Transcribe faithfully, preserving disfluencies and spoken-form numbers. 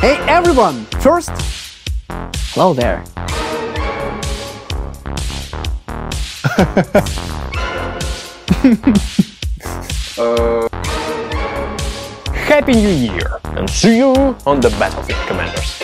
Hey everyone! First, hello there. uh... Happy New Year and see you on the battlefield, commanders.